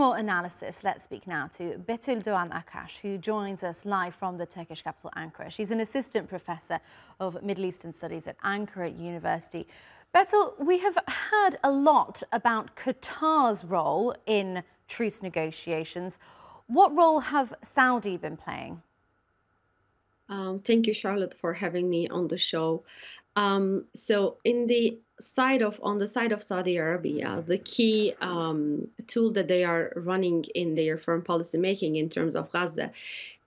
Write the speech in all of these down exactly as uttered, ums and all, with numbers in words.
more analysis, let's speak now to Betul Dogan Akkas, who joins us live from the Turkish capital, Ankara. She's an assistant professor of Middle Eastern Studies at Ankara University. Betul, we have heard a lot about Qatar's role in truce negotiations. What role have Saudi been playing? Um, thank you, Charlotte, for having me on the show. Um, so in the side of on the side of Saudi Arabia, the key um, tool that they are running in their foreign policy making in terms of Gaza,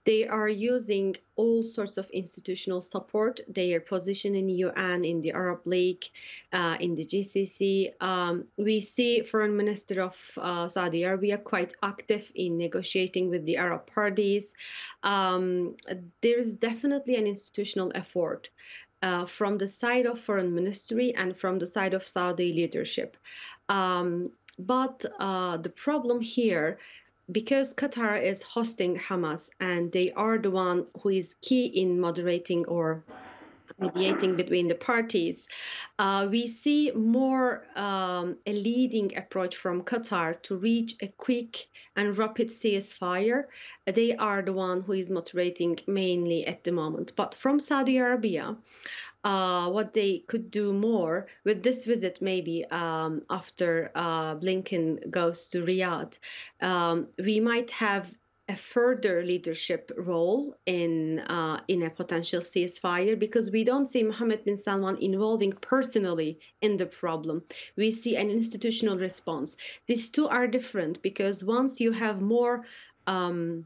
they are using all sorts of institutional support, their position in the U N, in the Arab League, uh, in the G C C. Um, we see Foreign Minister of uh, Saudi Arabia quite active in negotiating with the Arab parties. Um, there is definitely an institutional effort Uh, from the side of Foreign Ministry and from the side of Saudi leadership. Um, but uh, the problem here, because Qatar is hosting Hamas and they are the one who is key in moderating or mediating between the parties, uh, we see more um, a leading approach from Qatar to reach a quick and rapid ceasefire. They are the one who is moderating mainly at the moment. But from Saudi Arabia, Uh, what they could do more with this visit, maybe um, after uh, Blinken goes to Riyadh, um, we might have a further leadership role in uh, in a potential ceasefire, because we don't see Mohammed bin Salman involving personally in the problem. We see an institutional response. These two are different, because once you have more um,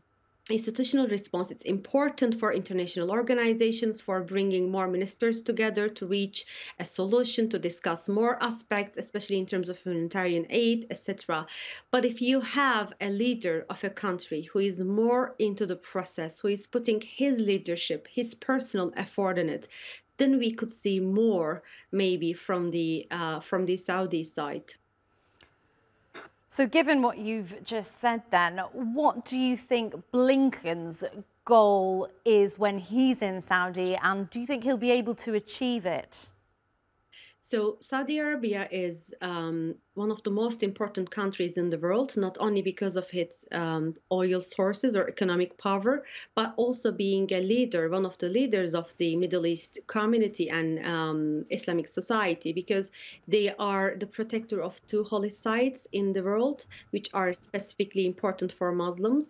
institutional response, it's important for international organizations, for bringing more ministers together to reach a solution, to discuss more aspects, especially in terms of humanitarian aid, et cetera. But if you have a leader of a country who is more into the process, who is putting his leadership, his personal effort in it, then we could see more maybe from the, uh, from the Saudi side. So given what you've just said then, what do you think Blinken's goal is when he's in Saudi, and do you think he'll be able to achieve it? So Saudi Arabia is um, one of the most important countries in the world, not only because of its um, oil sources or economic power, but also being a leader, one of the leaders of the Middle East community and um, Islamic society, because they are the protector of two holy sites in the world, which are specifically important for Muslims.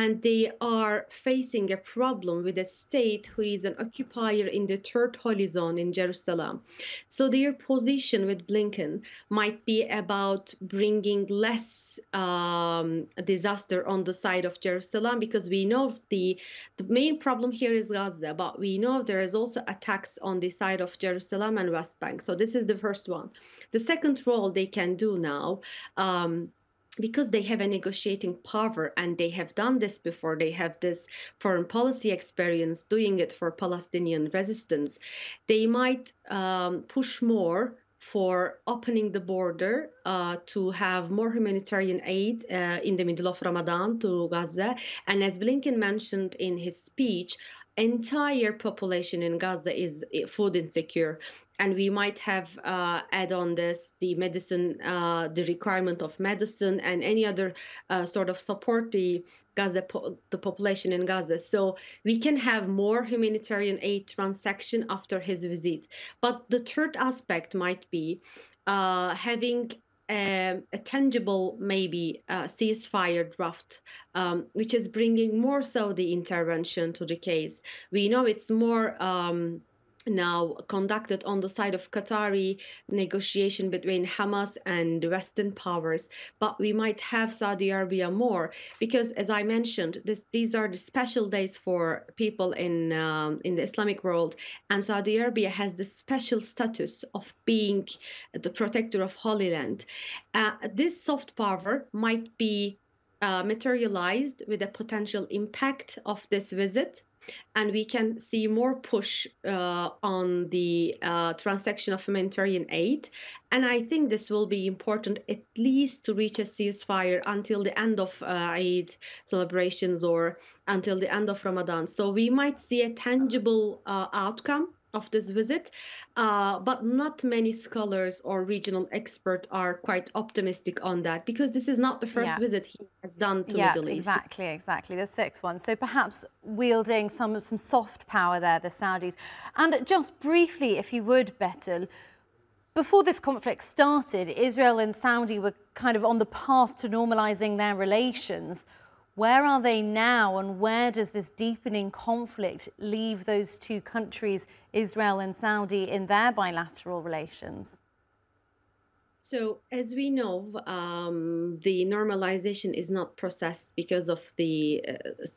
And they are facing a problem with a state who is an occupier in the third holy zone in Jerusalem. So they position with Blinken might be about bringing less um, disaster on the side of Jerusalem, because we know the, the main problem here is Gaza, but we know there is also attacks on the side of Jerusalem and West Bank. So this is the first one. The second role they can do now, um, because they have a negotiating power and they have done this before, they have this foreign policy experience doing it for Palestinian resistance, they might um, push more for opening the border uh, to have more humanitarian aid uh, in the middle of Ramadan to Gaza. And as Blinken mentioned in his speech, entire population in Gaza is food insecure. And we might have uh, add on this the medicine, uh, the requirement of medicine and any other uh, sort of support the Gaza po the population in Gaza. So we can have more humanitarian aid transaction after his visit. But the third aspect might be uh, having A, a tangible, maybe, uh, ceasefire draft, um, which is bringing more Saudi intervention to the case. We know it's more um, now conducted on the side of Qatari negotiation between Hamas and Western powers, but we might have Saudi Arabia more, because, as I mentioned, this, these are the special days for people in, um, in the Islamic world, and Saudi Arabia has the special status of being the protector of Holy Land. Uh, this soft power might be uh, materialized with a potential impact of this visit, and we can see more push uh, on the uh, transaction of humanitarian aid. And I think this will be important, at least to reach a ceasefire until the end of uh, Eid celebrations or until the end of Ramadan. So we might see a tangible uh, outcome of this visit, uh, but not many scholars or regional experts are quite optimistic on that, because this is not the first yeah. visit he has done to the yeah, Middle East. Yeah, exactly, exactly, the sixth one. So perhaps wielding some some soft power there, the Saudis. And just briefly, if you would, Betul, before this conflict started, Israel and Saudi were kind of on the path to normalising their relations. Where are they now, and where does this deepening conflict leave those two countries, Israel and Saudi, in their bilateral relations? So, as we know, um, the normalization is not processed because of the uh,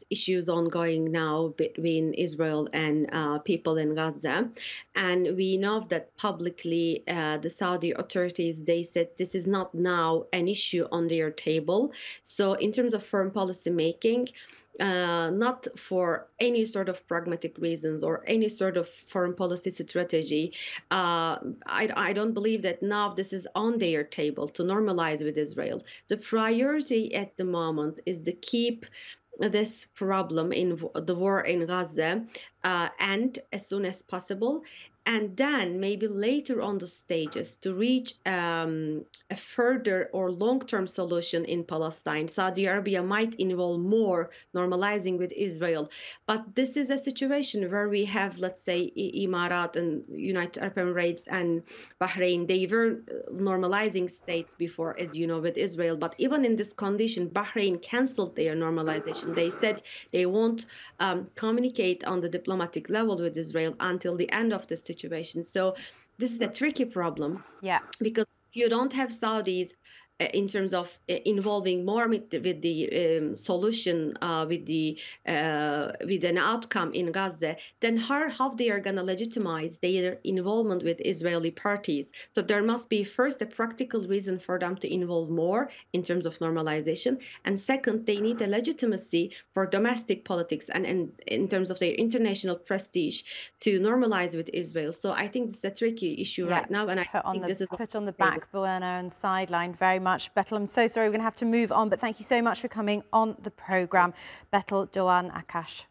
issues ongoing now between Israel and uh, people in Gaza. And we know that publicly uh, the Saudi authorities, they said this is not now an issue on their table. So in terms of foreign policy making, Uh, not for any sort of pragmatic reasons or any sort of foreign policy strategy. Uh, I, I don't believe that now this is on their table to normalize with Israel. The priority at the moment is to keep this problem in the war in Gaza uh, end as soon as possible. And then maybe later on the stages to reach um, a further or long-term solution in Palestine. Saudi Arabia might involve more normalizing with Israel. But this is a situation where we have, let's say, Emirat and United Arab Emirates and Bahrain. They were normalizing states before, as you know, with Israel. But even in this condition, Bahrain canceled their normalization. They said they won't um, communicate on the diplomatic level with Israel until the end of the situation. Situation. So this is a tricky problem. Yeah. Because if you don't have Saudis uh, in terms of uh, involving more with the, with the um, solution, uh, with the uh, with an outcome in Gaza, then how, how they are going to legitimize their involvement with Israeli parties? So there must be first a practical reason for them to involve more in terms of normalization, and second, they need a legitimacy for domestic politics and, and in terms of their international prestige to normalize with Israel. So I think it's a tricky issue yeah. right now, and I put think the, this is put on the back burner and sideline very much. Betul, I'm so sorry we're going to have to move on, but thank you so much for coming on the programme, Betul Dogan Akkas.